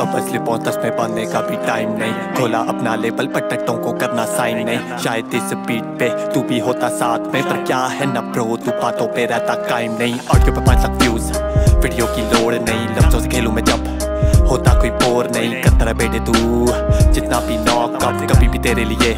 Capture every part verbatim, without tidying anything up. अब स्लिपॉन तस्मे पाने का भी टाइम नहीं। खोला अपना लेबल पटकटों को करना साइन नहीं। शायद इस बीट पे तू भी होता साथ में, पर क्या है न ब्रो तू बातों पे रहता कायम नहीं। ऑडियो पे पाँच लाख व्यूज, वीडियो की लोड नहीं। लफ्जों से खेलूं मैं जब होता कोई बोर नहीं। करता रहा बेटे तू जितना भी नॉक आउट, कभी भी तेरे लिए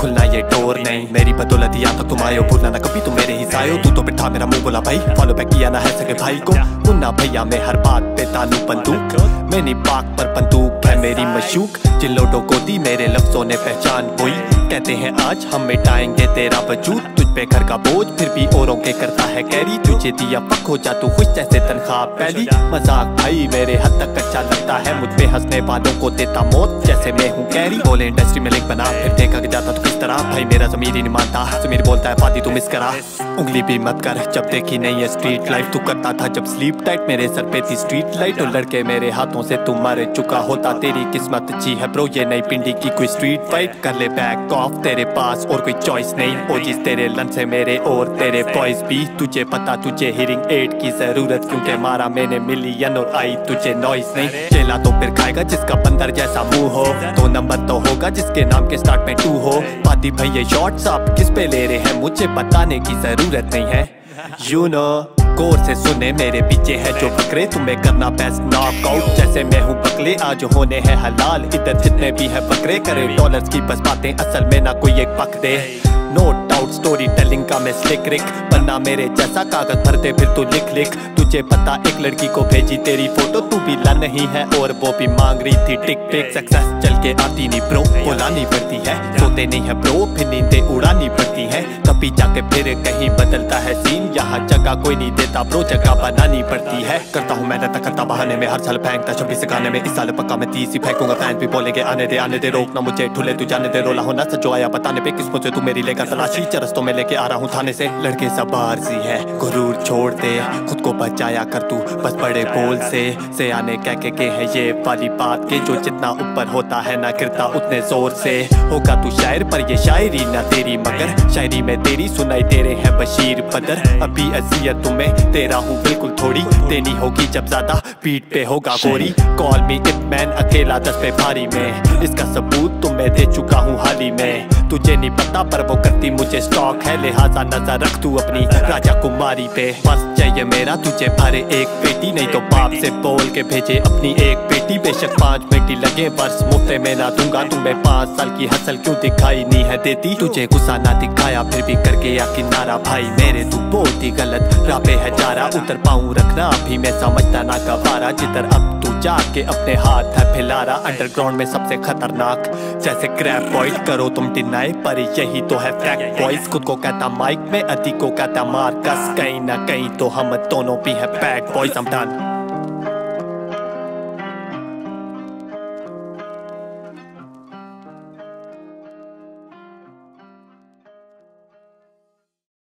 खुलना ये डोर नहीं। मेरी बदौलत या तो तुम आयो, भूलना ना कभी तुम मेरे ही सायो। तू तो बिठा मेरा मुंह बोला भाई, फॉलो बैक किया ना है सके भाई को। मुन्ना भैया मैं हर बात पे तालू बंदूक, मैंने पाक पर बंदूक है मेरी मशूक। जिन लोटों को दी मेरे लफ्जों ने पहचान कोई, कहते हैं आज हम मिटाएंगे तेरा वजूद। तुझ पे घर का बोझ फिर भी औरों के करता है कैरी। तुझे दिया पक हो जा तू खुश जैसे तनख्वाह पहली। मजाक भाई मेरे हद तक अच्छा लगता है, मुझ पे हंसने वालों को देता मौत जैसे मैं हूँ कैरी। बोले इंडस्ट्री में लिंक बना, फिर देखा जाता तो किस तरह। भाई मेरा जमीर ही नहीं मानता, जमीर बोलता है फादी तुम इस करा। उंगली भी मत कर जब देखी नहीं है स्ट्रीट लाइफ। तू करता था जब स्लीप टाइट, मेरे सर पे थी स्ट्रीट लाइट। और लड़के मेरे हाथों से तू मर चुका होता, तेरी किस्मत अच्छी है ब्रो ये नई पिंडी की कोई स्ट्रीट फाइट। कर ले बैक ऑफ, तेरे पास और कोई चॉइस नहीं। और जिस तेरे लन से मेरे और तेरे बॉयज भी, तुझे पता तुझे हियरिंग एड की जरूरत, क्योंकि मारा मैंने मिलियन और आई तुझे नॉइस नहीं। चेला तो फिर खाएगा जिसका बंदर जैसा मुंह हो, दो नंबर तो होगा जिसके नाम के स्टार्ट में टू हो। पाती भाई ये शॉट्स आप किस पे ले रहे हैं, मुझे बताने की जरूरत नहीं है। You you know know. गौर से सुने मेरे पीछे है जो बकरे, तुम्हें करना बेस्ट नॉकआउट जैसे मैं हूँ बकले। आज होने हैं हलाल इधर जितने भी है बकरे, करे डॉलर्स की बस बातें असल में ना कोई एक पक दे। नो डाउट स्टोरी टेलिंग का मैं स्लिक रिक, बना मेरे जैसा कागज भरते फिर तू लिख लिख। तुझे पता एक लड़की को भेजी तेरी फोटो, तू भी ला नहीं है और वो भी मांग रही थी टिक टिक। सक्सेस चल के आती नहीं ब्रो, बुलानी पड़ती है। सोते नहीं है ब्रो फिर नींदे उड़ानी पड़ती है। तभी जाके फिर कहीं बदलता है सीन, यहाँ जगह कोई नहीं देता ब्रो जगह बनानी पड़ती है। करता हूँ मैं रहता करता बहाने में, हर साल फेंकता छब्बीस गाने में। इस साल पक्का मैं तीस ही फेंकूंगा, फैंस भी बोलेंगे आने दे आने दे, रोकना मुझे ठुले तू जाने दे। रोला होना सच जो आया बताने पे, किस्मत से तू मेरी लेगा तलाशी। चरस्तों में लेके आ रहा हूँ थाने से, लड़के सब आरजी है गुरूर छोड़ दे। खुद को बचाया कर तू बस बड़े बोल से, से आने कह के, के है ये वाली बात के, जो जितना ऊपर होता है ना गिरता उतने जोर से। होगा तू शायर पर ये शायरी ना तेरी, मगर शायरी में तेरी सुनाई दे रहे हैं बशीर बदर। अभी असीयत तुम्हें तेरा हूँ बिल्कुल थोड़ी, देनी होगी जब ज्यादा पीठ पे होगा गोरी। कॉल मी इट मैन अकेला दस पे भारी में, इसका सबूत तुम्हें दे चुका हूँ हाल ही में। तुझे नहीं पता पर वो करती मुझे स्टॉक है, लिहाजा नजर रख तू अपनी राजा कुमारी पे। बस चाहिए मेरा तुझे भरे एक बेटी, नहीं तो बाप से बोल के भेजे अपनी एक बेटी। बेशक पाँच बेटी लगे बस मुफ्त में ना दूंगा तुम्हें, पाँच साल की हसल क्यों दिखाई नहीं है देती। तुझे गुस्सा ना दिखाया फिर भी करके या किनारा, भाई मेरे तू बहुत ही गलत राह पे है जा रहा। उतर पाऊँ रखना अभी मैं समझता ना गवारा, जिधर अब तू जाके अपने हाथ है फैला रहा। अंडरग्राउंड में सबसे खतरनाक जैसे क्रैप पॉइंट, करो तुम डिनाई पर यही तो है फैक्ट बॉयज। खुद को कहता माइक में, अति को कहता मार्कस, कहीं ना कहीं तो हम दोनों भी है बैड बॉयज।